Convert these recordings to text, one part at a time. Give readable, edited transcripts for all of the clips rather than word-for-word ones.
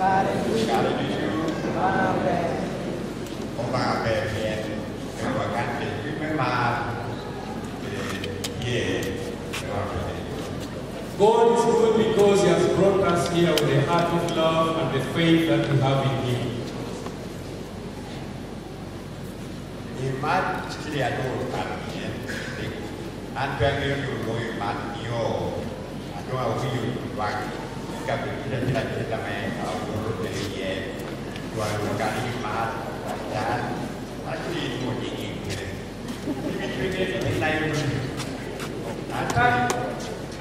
God is good because He has brought us here with a heart of love and the faith that we have in Him.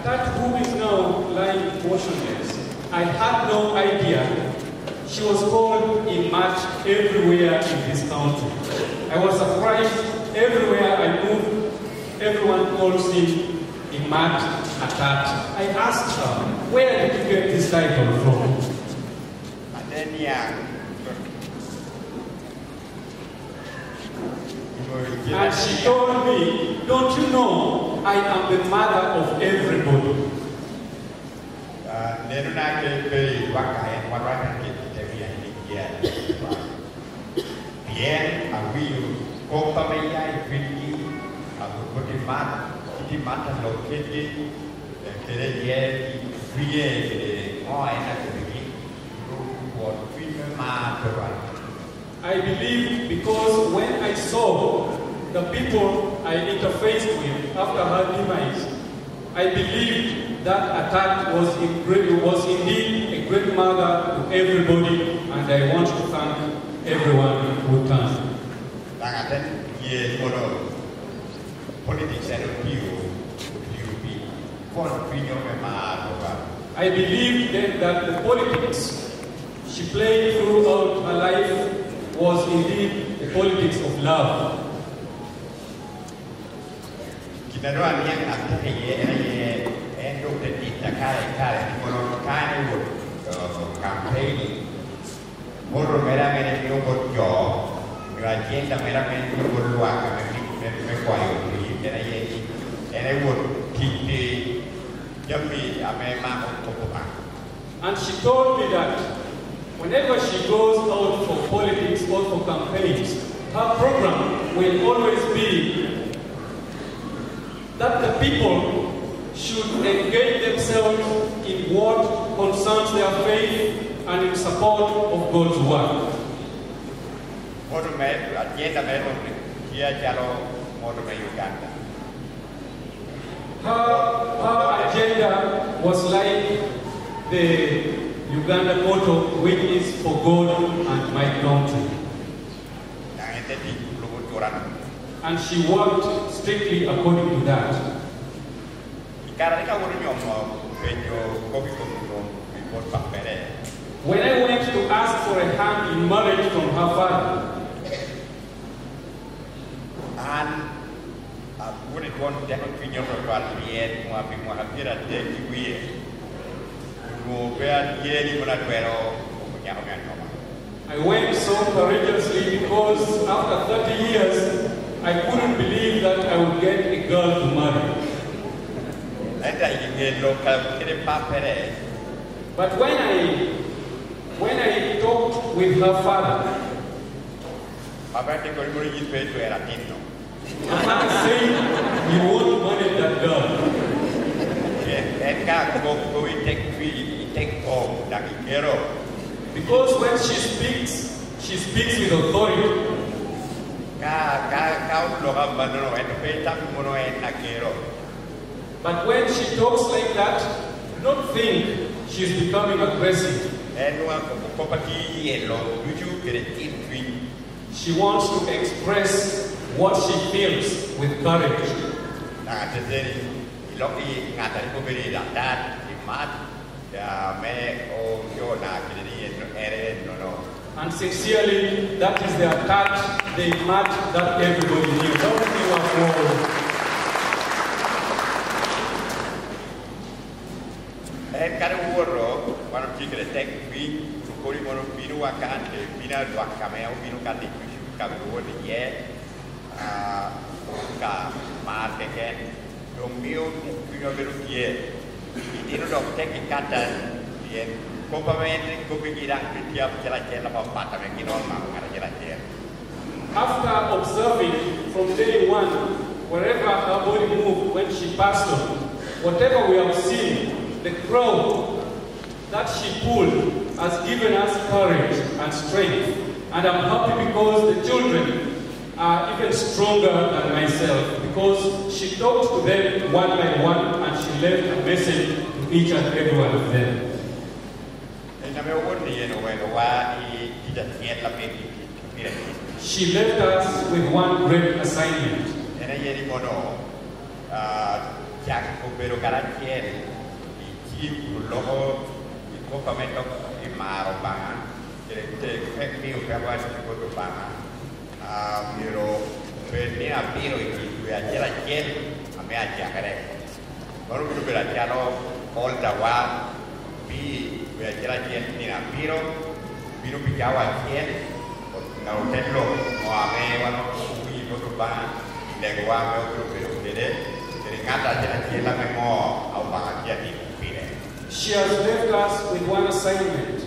That woman is now lying motionless. I had no idea. She was called in March everywhere in this country. I was surprised. Everywhere I moved, everyone calls him in March Atat. I asked her, where did you get this title from? And then, yeah. And she told me, don't you know, I am the mother of everybody. I believe because when I saw the people I interfaced with after her demise, I believed that Atat was indeed a great mother to everybody, and I want to thank everyone who can. I believe then that the politics she played throughout her life was indeed the politics of love. And she told me that whenever she goes out for politics or for campaigns, her program will always be that the people should engage themselves in what concerns their faith and in support of God's work. Her agenda was like the Uganda motto, which is for God and my country. And she worked strictly according to that. When I went to ask for a hand in marriage from her father, and I wouldn't want to opinion of I went so courageously because after 30 years, I couldn't believe that I would get a girl to marry. But when I talked with her father, and I said, you won't marry that girl. Because when she speaks with authority. But when she talks like that, do not think she's becoming aggressive. She wants to express what she feels with courage. And sincerely, that is the attack, the match that everybody knew. Don't give up war. Don't be a good idea. You didn't take a cut at the end. After observing from day one, wherever her body moved when she passed on, whatever we have seen, the crowd that she pulled has given us courage and strength. And I'm happy because the children are even stronger than myself, because she talked to them one by one and she left a message to each and every one of them. She left us with one great assignment. She has left us with one assignment,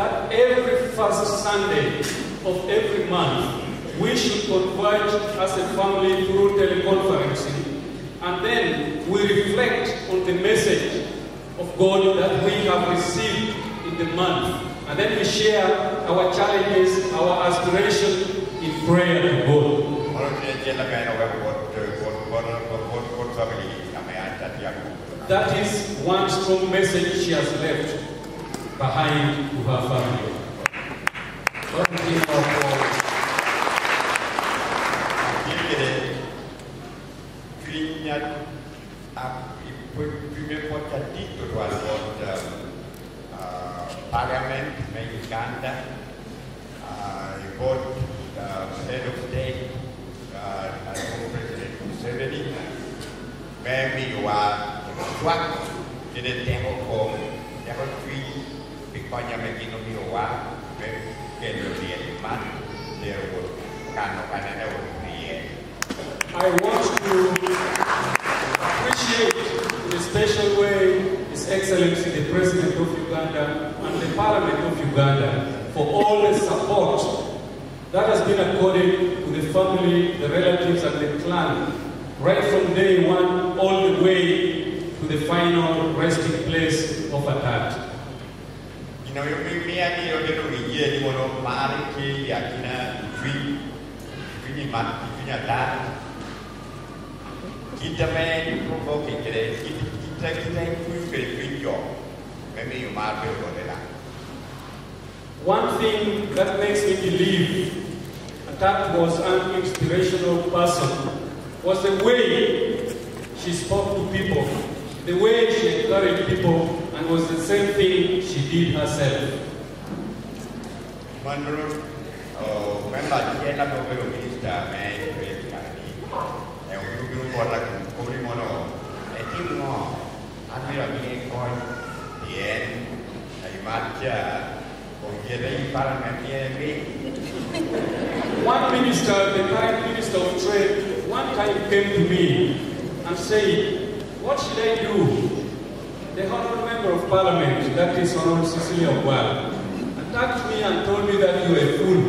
that every first Sunday of every month we should converge as a family through teleconferencing, and then we reflect on the message of God that we have received in the month. And then we share our challenges, our aspirations in prayer to God. That is one strong message she has left behind to her family. Parliament in Uganda, you got the head of state, President Museveni, maybe you are struck in the table home, table tree, because you make it on your wall, maybe you can be a man, there will I want to appreciate in a special way His Excellency the President of Uganda and the Parliament of Uganda for all the support that has been accorded to the family, the relatives and the clan, right from day one all the way to the final resting place of Atat. You know, one thing that makes me believe that was an inspirational person was the way she spoke to people, the way she encouraged people, and was the same thing she did herself. One minister, the current minister of trade, one time came to me and said, what should I do? The honourable member of parliament, that is Honourable Cecilia Ogwal, attacked me and told me that you were a fool.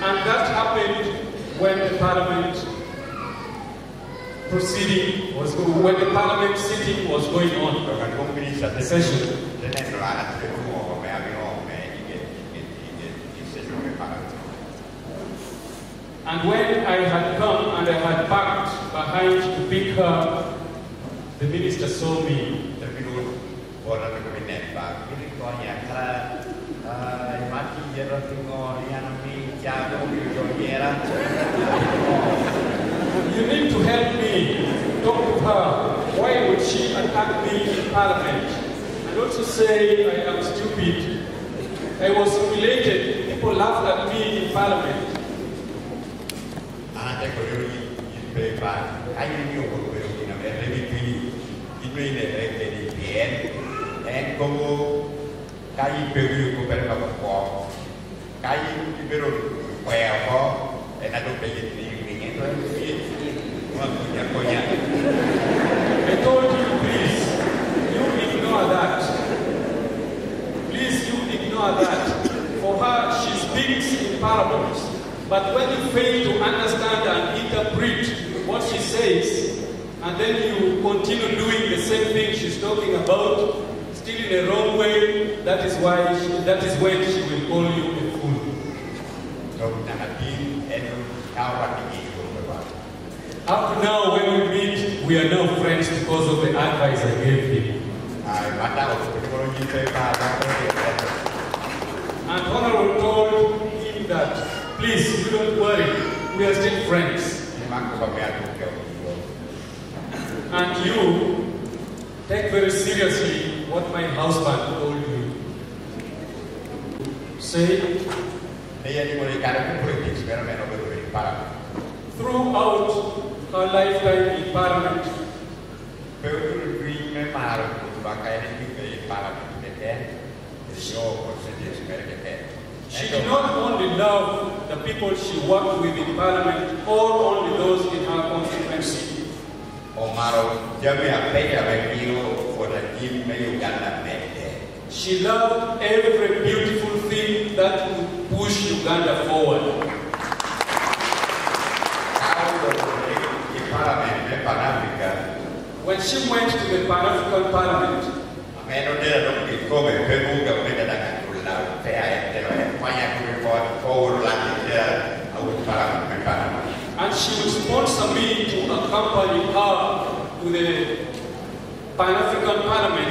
And that happened when the parliament proceeding was going, when the parliament sitting was going on, the session. And when I had come and I had backed behind to pick her, the minister saw me. You need to help me talk to her. Why would she attack me in parliament? And also say I am stupid. I was humiliated. People laughed at me in parliament. I in parables, but when you fail to understand and interpret what she says, and then you continue doing the same thing she's talking about, still in the wrong way, that is when she will call you a fool. Up to now, when we meet, we are now friends because of the advice I gave him. And Honorable told him that, please, you don't worry, we are still friends. And you take very seriously what my husband told you. Say, throughout her lifetime in Parliament, she did not only love the people she worked with in Parliament or only those in her constituency. She loved every beautiful thing that would push Uganda forward. When she went to the Pan-African Parliament, and she would sponsor me to accompany her to the Pan-African Parliament,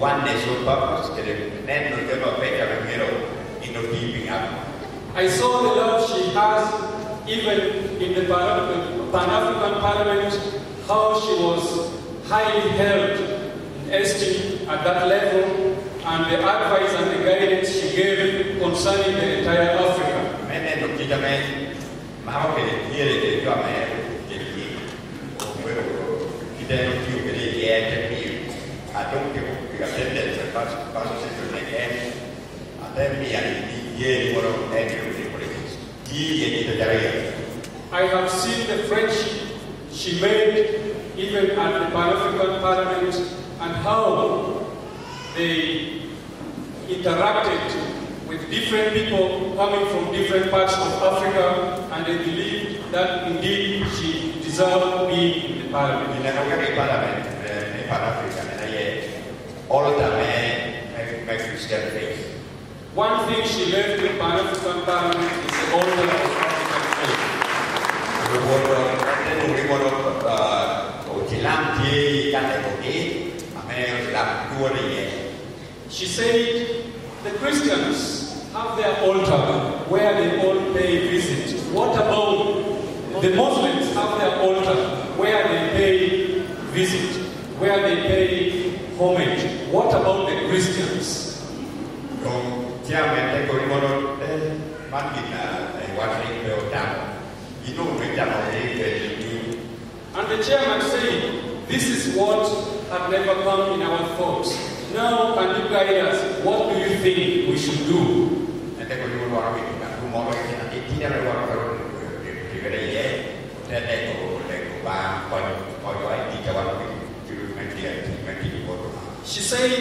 one national purpose, and then we cannot make a hero in of keeping up. I saw the love she has, even in the Pan-African Parliament, how she was highly held in esteem at that level, and the advice and the guidance she gave concerning the entire Africa. I don't think we have attended the past session again. And then we are one of the politics. I have seen the friendship she made even at the Pan-African Parliament and how they interacted with different people coming from different parts of Africa, and they believed that indeed she deserved being in the Parliament. One thing she left with Pan-African Parliament is the altar of African faith. She said the Christians have their altar where they all pay visit. What about the Muslims have their altar where they pay visit, where they pay homage? What about the Christians? And the chairman said, this is what had never come in our thoughts. Now can you guide us? What do you think we should do? She said,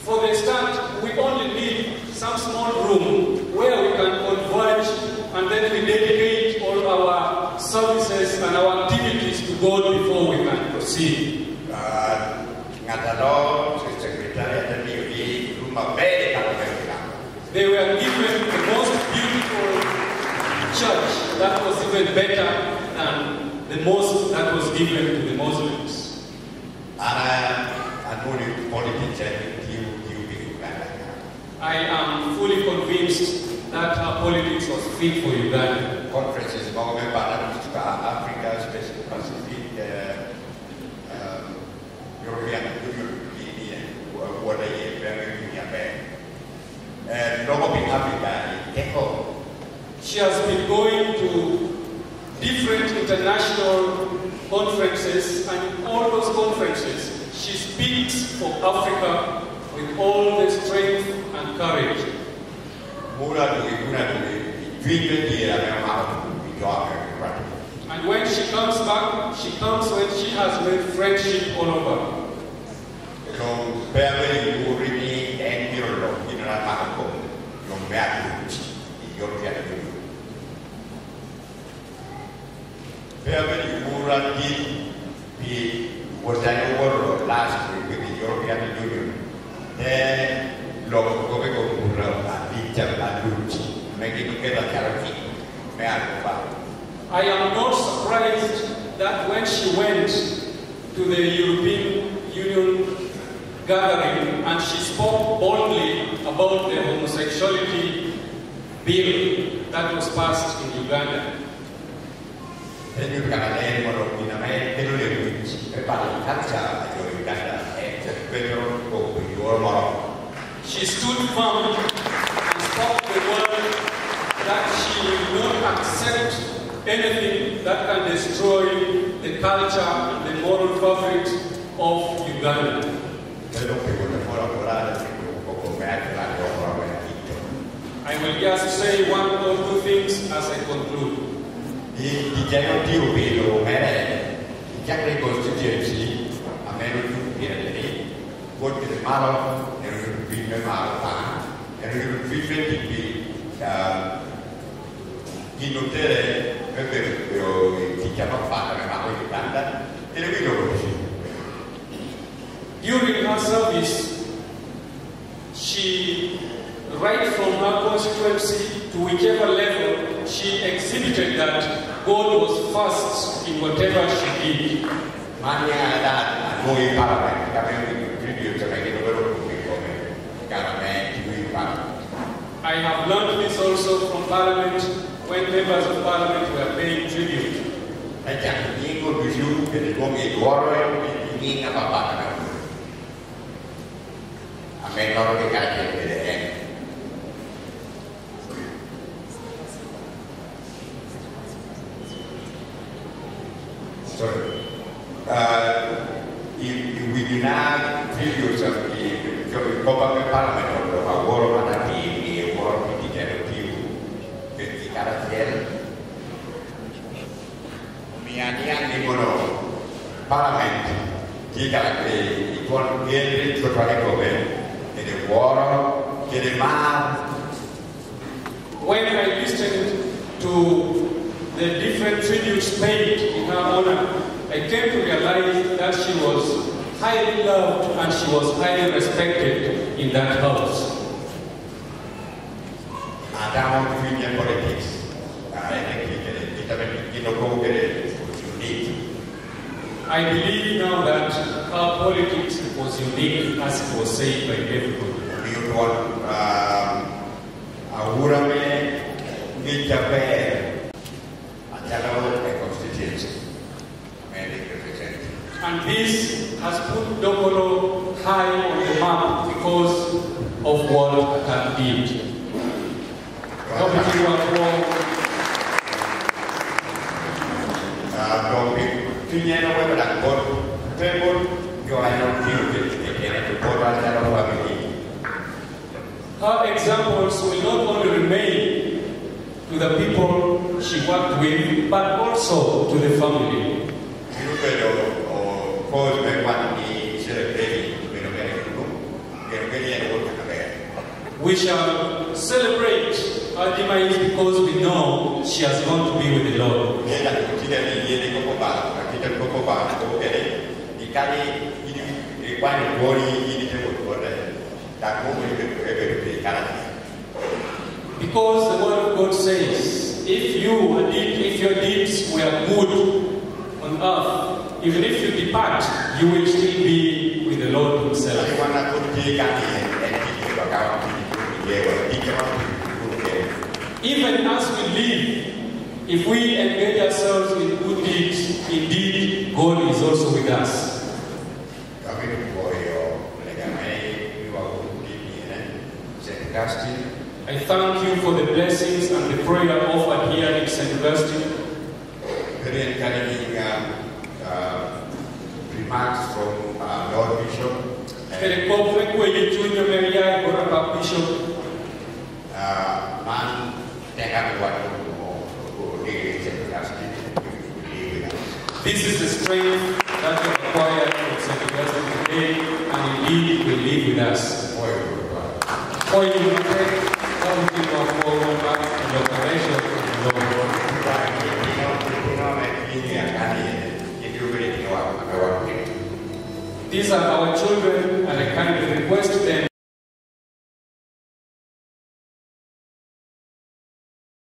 for the start, we only need some small room where we can converge, and then we dedicate all our services and our activities to God before we can proceed. They were given the most beautiful church that was even better than the most that was given to the Muslims. I am fully convinced that her politics was fit for Uganda. Conferences about Africa, especially Pacific, European Union, what I am very Africa. She has been going to different international conferences, and in all those conferences, she speaks for Africa with all the strength and courage. And And when she comes back, she comes when she has made friendship all over. Was an award last year with the European Union. Then, I am not surprised that when she went to the European Union gathering and she spoke boldly about the homosexuality bill that was passed in Uganda. She stood firm and spoke the word that she will not accept anything that can destroy the culture and the moral fabric of Uganda. I will just say one or two things as I conclude. During her service, she, right from her constituency to whichever level, she exhibited that God was first in whatever she did. I have learned this also from Parliament when members of Parliament were paying tribute. Sorry. We did not videos of the government parliament of our world and the world with the people the character. Parliament, the economy, the war, the demand. When I listened to the different tributes paid in her honor, I came to realize that she was highly loved and she was highly respected in that house. I believe now that her politics was unique, as it was said by everyone. And this has put Dokolo high on the map because of what that did. Her examples will not only remain to the people she worked with, but also to the family. We shall celebrate her demise because we know she has gone to be with the Lord. Because the word of God says, if your deeds were good on earth, even if you depart, you will still be with the Lord Himself. Even as we live, if we engage ourselves in good deeds, indeed God is also with us. I thank you for the blessings and the prayer offered here in Saint Augustine. Very encouraging remarks from Lord Bishop. Very Bishop. Man, This is the strength that we acquired from Saint Augustine today, and indeed it will live with us forever. For you will take something of all back in the operation of the world. These are our children, and I kindly request them